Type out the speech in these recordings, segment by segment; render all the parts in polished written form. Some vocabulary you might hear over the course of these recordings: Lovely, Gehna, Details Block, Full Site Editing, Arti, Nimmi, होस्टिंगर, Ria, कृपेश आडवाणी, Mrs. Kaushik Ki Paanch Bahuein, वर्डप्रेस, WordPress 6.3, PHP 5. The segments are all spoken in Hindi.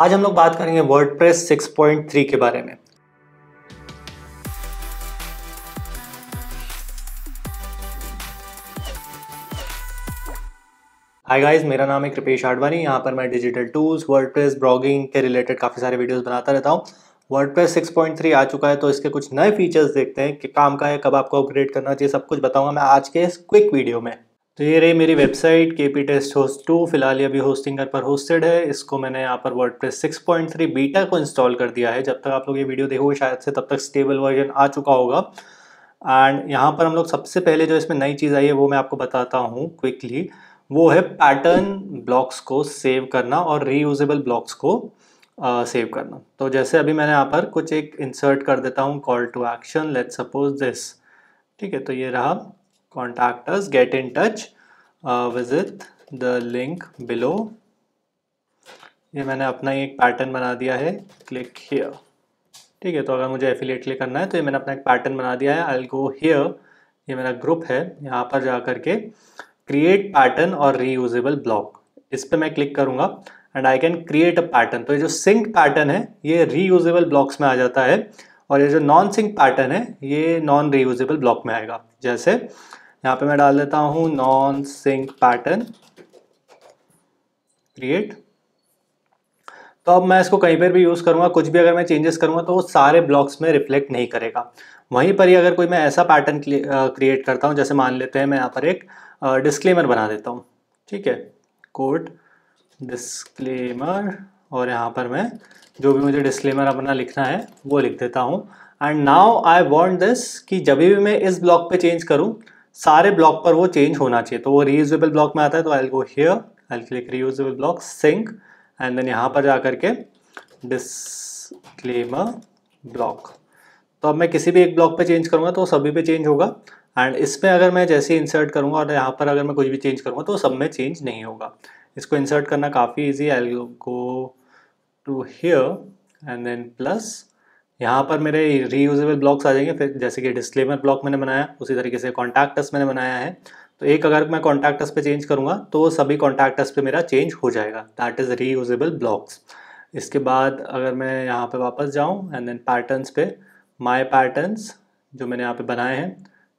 आज हम लोग बात करेंगे वर्डप्रेस 6.3 के बारे में। हाय गाइस, मेरा नाम है कृपेश आडवाणी। यहाँ पर मैं डिजिटल टूल्स, वर्डप्रेस, ब्लॉगिंग के रिलेटेड काफ़ी सारे वीडियोस बनाता रहता हूँ। वर्डप्रेस 6.3 आ चुका है तो इसके कुछ नए फीचर्स देखते हैं कि काम का है, कब आपको अपग्रेड करना चाहिए, सब कुछ बताऊँगा मैं आज के इस क्विक वीडियो में। तो ये रही मेरी वेबसाइट kptest host 2। फिलहाल ये अभी होस्टिंगर पर होस्टेड है। इसको मैंने यहाँ पर वर्डप्रेस 6.3 बीटा को इंस्टॉल कर दिया है। जब तक आप लोग ये वीडियो देखोगे शायद से तब तक स्टेबल वर्जन आ चुका होगा। एंड यहाँ पर हम लोग सबसे पहले जो इसमें नई चीज़ आई है वो मैं आपको बताता हूँ क्विकली। वो है पैटर्न ब्लॉक्स को सेव करना और रीयूजेबल ब्लॉक्स को सेव करना। तो जैसे अभी मैंने यहाँ पर कुछ एक इंसर्ट कर देता हूँ, call to action, let's suppose this. ठीक है, तो ये रहा Contact us, get in touch, visit the link below। ये मैंने अपना ही एक पैटर्न बना दिया है, click here। ठीक है, तो अगर मुझे एफिलिएट क्लिक करना है तो ये मैंने अपना एक पैटर्न बना दिया है, I'll go here। ये मेरा ग्रुप है, यहाँ पर जा करके create pattern और reusable block, इस पर मैं क्लिक करूँगा and I can create a pattern. तो ये जो सिंक पैटर्न है ये रीयूजेबल ब्लॉक्स में आ जाता है और ये जो नॉन सिंक पैटर्न है ये नॉन रीयूजेबल ब्लॉक में आएगा। जैसे यहाँ पे मैं डाल देता हूँ नॉन सिंक पैटर्न क्रिएट। तो अब मैं इसको कहीं पर भी यूज़ करूँगा, कुछ भी अगर मैं चेंजेस करूँगा तो वो सारे ब्लॉक्स में रिफ्लेक्ट नहीं करेगा। वहीं पर ही अगर कोई मैं ऐसा पैटर्न क्रिएट करता हूँ, जैसे मान लेते हैं मैं यहाँ पर एक डिस्क्लेमर बना देता हूँ। ठीक है, कोट डिस्क्लेमर, और यहाँ पर मैं जो भी मुझे डिस्क्लेमर अपना लिखना है वो लिख देता हूँ। And now I want this कि जब भी मैं इस ब्लॉक पे चेंज करूँ सारे ब्लॉक पर वो चेंज होना चाहिए। तो वो रीयूजेबल ब्लॉक में आता है तो I will go here, I will click reusable block sync and then यहाँ पर जा करके डिस्क्लेमर ब्लॉक। तो अब मैं किसी भी एक ब्लॉक पे चेंज करूँगा तो सभी पे चेंज होगा। एंड इसमें अगर मैं जैसे इंसर्ट करूँगा और यहाँ पर अगर मैं कुछ भी चेंज करूँगा तो सब में चेंज नहीं होगा। इसको इंसर्ट करना काफ़ी easy, I will go to here and then plus. यहाँ पर मेरे रीयूजेबल ब्लॉक्स आ जाएंगे। फिर जैसे कि डिस्क्लेमर ब्लॉक मैंने बनाया, उसी तरीके से कॉन्टैक्ट अस मैंने बनाया है। तो एक अगर मैं कॉन्टैक्ट अस पे चेंज करूँगा तो सभी कॉन्टैक्ट अस पे मेरा चेंज हो जाएगा, दैट इज़ रीयूजेबल ब्लॉक्स। इसके बाद अगर मैं यहाँ पे वापस जाऊँ एंड देन पैटर्नस पे माय पैटर्नस जो मैंने यहाँ पे बनाए हैं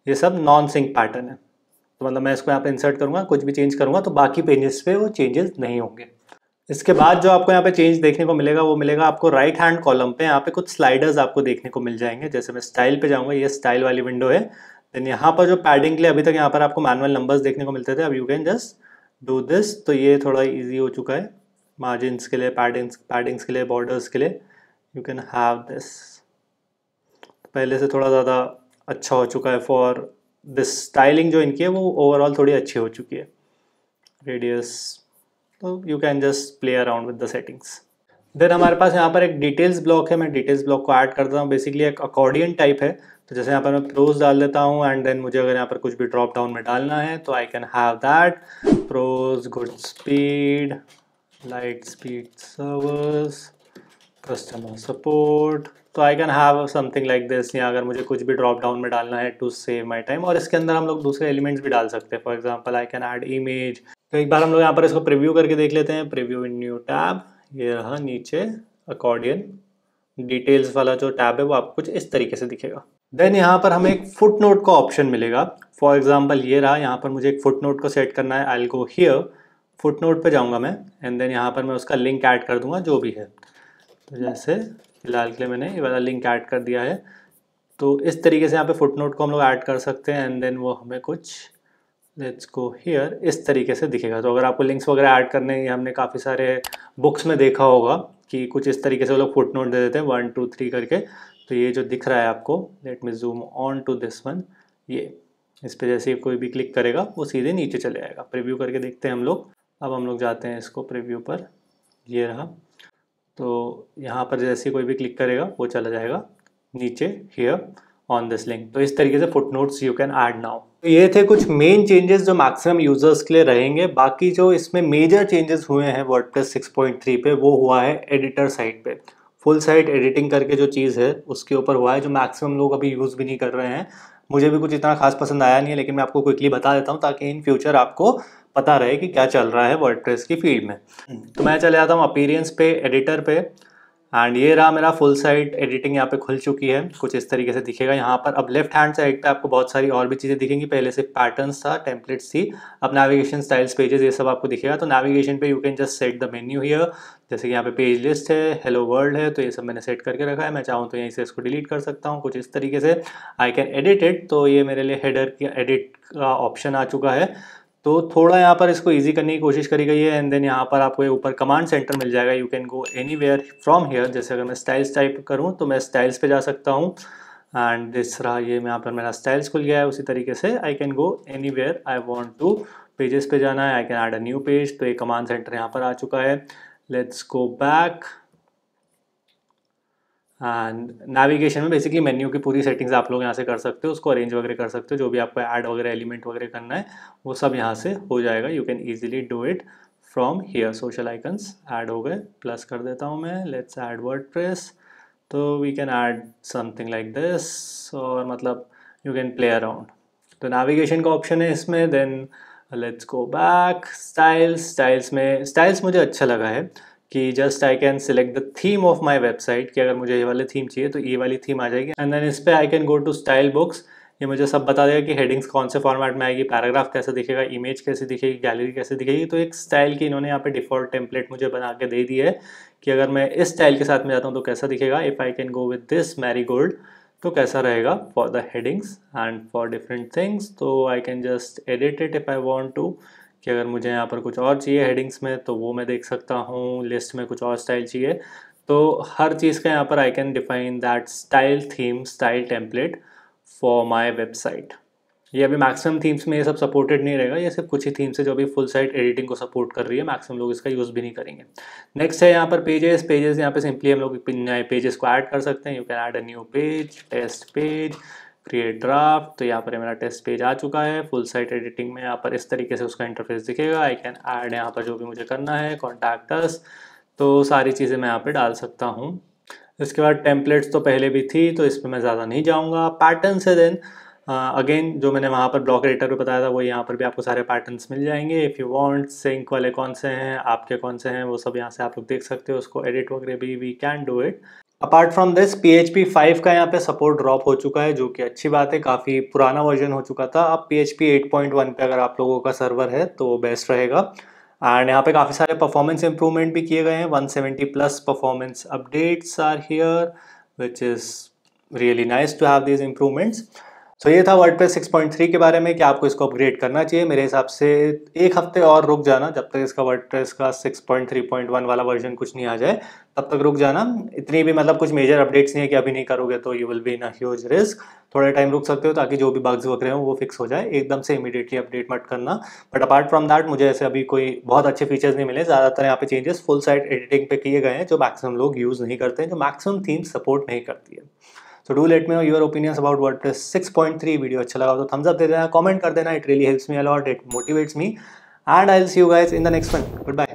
ये सब नॉन सिंक पैटर्न है। तो मतलब मैं इसको यहाँ पर इंसर्ट करूँगा, कुछ भी चेंज करूँगा तो बाकी पेजेस पे वो चेंजेस नहीं होंगे। इसके बाद जो आपको यहाँ पे चेंज देखने को मिलेगा वो मिलेगा आपको राइट हैंड कॉलम पे। यहाँ पे कुछ स्लाइडर्स आपको देखने को मिल जाएंगे। जैसे मैं स्टाइल पे जाऊँगा, ये स्टाइल वाली विंडो है। देन यहाँ पर जो पैडिंग के लिए अभी तक यहाँ पर आपको मैनुअल नंबर्स देखने को मिलते थे, अब you can just do this. तो ये थोड़ा ईजी हो चुका है मार्जिनस के लिए, पैडिंग्स के लिए, बॉर्डर्स के लिए, यू कैन हैव दिस। पहले से थोड़ा ज़्यादा अच्छा हो चुका है फॉर दिस स्टाइलिंग जो इनकी है वो ओवरऑल थोड़ी अच्छी हो चुकी है। रेडियस, तो you can just play around with the settings. Then हमारे पास यहाँ पर एक डिटेल्स ब्लॉक है। मैं डिटेल्स ब्लॉक को ऐड करता हूँ, बेसिकली एक अकॉर्डियन टाइप है। तो जैसे यहाँ पर मैं प्रोज डाल देता हूँ एंड देन मुझे अगर यहाँ पर कुछ भी ड्रॉप डाउन में डालना है तो I can have that. Pros, good speed, light speed servers, customer support. तो I can have something like this. या अगर मुझे कुछ भी ड्रॉप डाउन में डालना है टू सेव माई टाइम, और इसके अंदर हम लोग दूसरे एलिमेंट्स भी डाल सकते हैं। For example I can add image. तो एक बार हम लोग यहाँ पर इसको प्रीव्यू करके देख लेते हैं। प्रीव्यू इन न्यू टैब, ये रहा नीचे अकॉर्डियन डिटेल्स वाला जो टैब है वो आपको कुछ इस तरीके से दिखेगा। देन यहाँ पर हमें एक फुट नोट का ऑप्शन मिलेगा। फॉर एग्जांपल ये रहा, यहाँ पर मुझे एक फुट नोट को सेट करना है। I will go here, footnote पर जाऊँगा मैं एंड देन यहाँ पर मैं उसका लिंक ऐड कर दूँगा जो भी है। तो जैसे फिलहाल के लिए मैंने ये वाला लिंक ऐड कर दिया है। तो इस तरीके से यहाँ पर फुट नोट को हम लोग ऐड कर सकते हैं एंड देन वो हमें कुछ लेट्स गो हियर इस तरीके से दिखेगा। तो अगर आपको लिंक्स वगैरह ऐड करने हैं, हमने काफ़ी सारे बुक्स में देखा होगा कि कुछ इस तरीके से वो लोग फुट नोट दे देते हैं 1 2 3 करके। तो ये जो दिख रहा है आपको, let me zoom on to this one, ये इस पर जैसे कोई भी क्लिक करेगा वो सीधे नीचे चले जाएगा। प्रीव्यू करके देखते हैं हम लोग। अब हम लोग जाते हैं इसको प्रीव्यू पर, ये रहा। तो यहाँ पर जैसे कोई भी क्लिक करेगा वो चला जाएगा नीचे हियर ऑन दिस लिंक। तो इस तरीके से footnotes you can add now. तो ये थे कुछ मेन चेंजेस जो मैक्सिमम यूजर्स के लिए रहेंगे। बाकी जो इसमें मेजर चेंजेस हुए हैं वर्डप्रेस 6.3 पे वो हुआ है एडिटर साइट पे। फुल साइट एडिटिंग करके जो चीज़ है उसके ऊपर हुआ है, जो मैक्सिमम लोग अभी यूज़ भी नहीं कर रहे हैं। मुझे भी कुछ इतना खास पसंद आया नहीं है, लेकिन मैं आपको क्विकली बता देता हूँ ताकि इन फ्यूचर आपको पता रहे कि क्या चल रहा है वर्डप्रेस की फील्ड में। तो मैं चले जाता हूँ अपीयरेंस पे, एडिटर पे, एंड ये रहा मेरा फुल साइट एडिटिंग यहाँ पे खुल चुकी है। कुछ इस तरीके से दिखेगा यहाँ पर। अब लेफ्ट हैंड साइड पे आपको बहुत सारी और भी चीज़ें दिखेंगी। पहले से पैटर्न्स था, टेम्पलेट्स थी, अब नेविगेशन, स्टाइल्स, पेजेस, ये सब आपको दिखेगा। तो नेविगेशन पे you can just set the menu here, जैसे कि यहाँ पे पेज लिस्ट है, हेलो वर्ल्ड है, तो ये सब मैंने सेट करके रखा है। मैं चाहूँ तो यहीं से इसको डिलीट कर सकता हूँ कुछ इस तरीके से। आई कैन एडिट इट, तो ये मेरे लिए हेडर की एडिट का ऑप्शन आ चुका है। तो थोड़ा यहाँ पर इसको इजी करने की कोशिश करी गई है। एंड देन यहाँ पर आपको ऊपर कमांड सेंटर मिल जाएगा, you can go anywhere from here. जैसे अगर मैं स्टाइल्स टाइप करूँ तो मैं स्टाइल्स पे जा सकता हूँ, एंड दिस रहा, ये यहाँ पर मेरा स्टाइल्स खुल गया है। उसी तरीके से I can go anywhere I want to, pages पे जाना है, I can add a new page, तो ये कमांड सेंटर यहाँ पर आ चुका है। Let's go back, and navigation में बेसिकली मेन्यू की पूरी सेटिंग्स आप लोग यहाँ से कर सकते हो, उसको अरेंज वगैरह कर सकते हो, जो भी आपको ऐड वगैरह एलिमेंट वगैरह करना है वो सब यहाँ से हो जाएगा। You can easily do it from here. Social icons add हो गए, प्लस कर देता हूँ मैं, लेट्स ऐड वर्डप्रेस, तो we can add something like this, और मतलब यू कैन प्ले अराउंड। तो नेविगेशन का ऑप्शन है इसमें। Then let's go back, styles, styles में स्टाइल्स मुझे अच्छा लगा है कि just I can select the theme of my website, कि अगर मुझे ये वाली थीम चाहिए तो ये वाली थीम आ जाएगी। एंड देन इस पर I can go to style books, ये मुझे सब बता देगा कि हेडिंग्स कौन से फॉर्मेट में आएगी, पैराग्राफ कैसे दिखेगा, इमेज कैसे दिखेगी, गैलरी कैसे दिखेगी। तो एक स्टाइल की इन्होंने यहाँ पे डिफ़ॉल्ट टेम्पलेट मुझे बना के दे दी है कि अगर मैं इस स्टाइल के साथ में जाता हूँ तो कैसा दिखेगा। If I can go with this marigold तो कैसा रहेगा for the headings and for different things. तो I can just edit it if I want to, कि अगर मुझे यहाँ पर कुछ और चाहिए हेडिंग्स में तो वो मैं देख सकता हूँ, लिस्ट में कुछ और स्टाइल चाहिए, तो हर चीज़ का यहाँ पर I can define that style, theme, style template for my website. ये अभी मैक्सिमम थीम्स में ये सब सपोर्टेड नहीं रहेगा, ये सिर्फ कुछ ही थीम्स है जो अभी फुल साइट एडिटिंग को सपोर्ट कर रही है, मैक्सिमम लोग इसका यूज़ भी नहीं करेंगे। नेक्स्ट है यहाँ पर पेजेस, पेजेस यहाँ पर सिंपली हम लोग नए पेजेस को ऐड कर सकते हैं। You can add a new page, test page, create draft, तो यहाँ पर मेरा टेस्ट पेज आ चुका है। फुल साइट एडिटिंग में यहाँ पर इस तरीके से उसका इंटरफेस दिखेगा। आई कैन ऐड यहाँ पर जो भी मुझे करना है, कॉन्टैक्ट अस, तो सारी चीज़ें मैं यहाँ पे डाल सकता हूँ। इसके बाद टेम्पलेट्स तो पहले भी थी तो इस पर मैं ज़्यादा नहीं जाऊँगा। पैटर्न से देन अगेन जो मैंने वहाँ पर ब्लॉक एडिटर पे बताया था वो यहाँ पर भी आपको सारे पैटर्न्स मिल जाएंगे। इफ़ यू वांट सिंक वाले कौन से हैं, आपके कौन से हैं, वो सब यहाँ से आप लोग देख सकते हो, उसको एडिट वगैरह भी we can do it. Apart from this PHP 5 का यहाँ पे सपोर्ट ड्रॉप हो चुका है, जो कि अच्छी बात है, काफ़ी पुराना वर्जन हो चुका था। अब PHP 8.1 पे अगर आप लोगों का सर्वर है तो बेस्ट रहेगा। एंड यहाँ पे काफ़ी सारे परफॉर्मेंस इंप्रूवमेंट भी किए गए हैं, 170 plus performance updates are here which is really nice to have these improvements. So ये था वर्डप्रेस 6.3 के बारे में कि आपको इसको अपग्रेड करना चाहिए। मेरे हिसाब से एक हफ्ते और रुक जाना, जब तक इसका वर्डप्रेस का 6.3.1 वाला वर्जन कुछ नहीं आ जाए तब तक रुक जाना। इतनी भी मतलब कुछ मेजर अपडेट्स नहीं है कि अभी नहीं करोगे तो you will be in a huge risk. थोड़ा टाइम रुक सकते हो ताकि जो भी बग्स वगैरह हो वो फिक्स हो जाए, एकदम से इमीडिएटली अपडेट मत करना। बट अपार्ट फ्रॉम दैट मुझे ऐसे अभी कोई बहुत अच्छे फीचर्स नहीं मिले। ज़्यादातर यहाँ पे चेंजेस फुल साइट एडिटिंग पे किए गए हैं जो मैक्सिमम लोग यूज़ नहीं करते हैं, जो मैक्सिमम थीम सपोर्ट नहीं करती है। So do let me know your opinions about WordPress 6.3 video. अच्छा लगा तो thumbs up दे देना, comment कर देना, it really helps me a lot, it motivates me and I'll see you guys in the next one. Goodbye.